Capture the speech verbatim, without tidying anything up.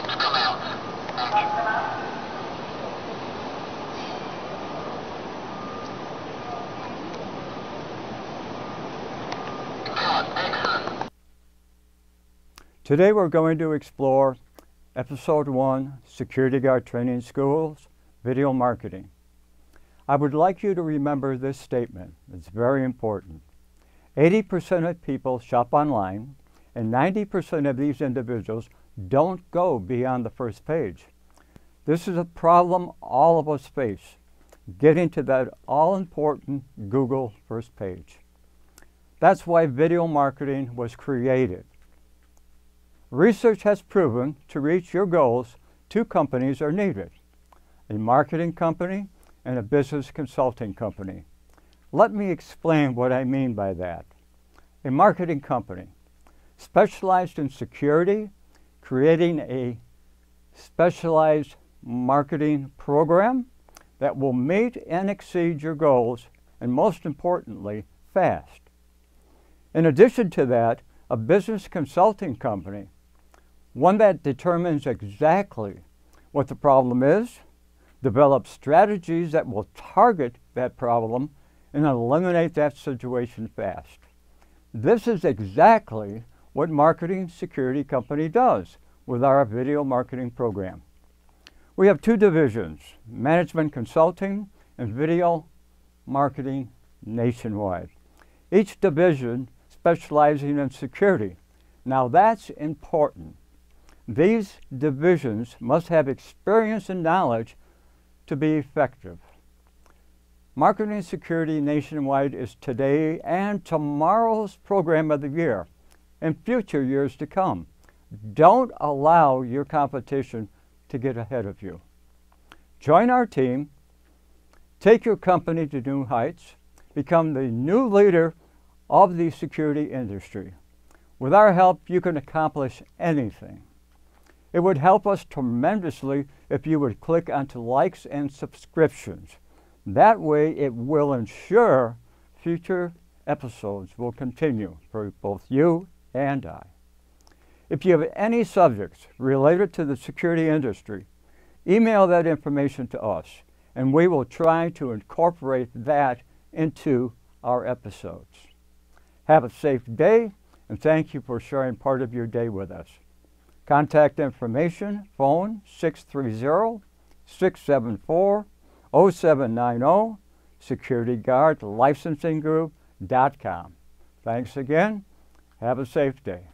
have to come out. Today we're going to explore Episode one, Security Guard Training Schools, Video Marketing. I would like you to remember this statement. It's very important. eighty percent of people shop online, and ninety percent of these individuals don't go beyond the first page. This is a problem all of us face, getting to that all-important Google first page. That's why video marketing was created. Research has proven to reach your goals, two companies are needed, a marketing company and a business consulting company. Let me explain what I mean by that. A marketing company specialized in security, creating a specialized marketing program that will meet and exceed your goals, and most importantly, fast. In addition to that, a business consulting company, one that determines exactly what the problem is, develops strategies that will target that problem and eliminate that situation fast. This is exactly what Marketing Security Company does with our video marketing program. We have two divisions, Management Consulting and Video Marketing Nationwide. Each division specializing in security. Now that's important. These divisions must have experience and knowledge to be effective. Marketing Security Nationwide is today and tomorrow's program of the year and future years to come. Don't allow your competition to get ahead of you. Join our team, take your company to new heights, become the new leader of the security industry. With our help, you can accomplish anything. It would help us tremendously if you would click onto likes and subscriptions. That way, it will ensure future episodes will continue for both you and I. If you have any subjects related to the security industry, email that information to us, and we will try to incorporate that into our episodes. Have a safe day, and thank you for sharing part of your day with us. Contact information, phone six three zero, six seven four, zero seven nine zero, security guard licensing group dot com. Thanks again. Have a safe day.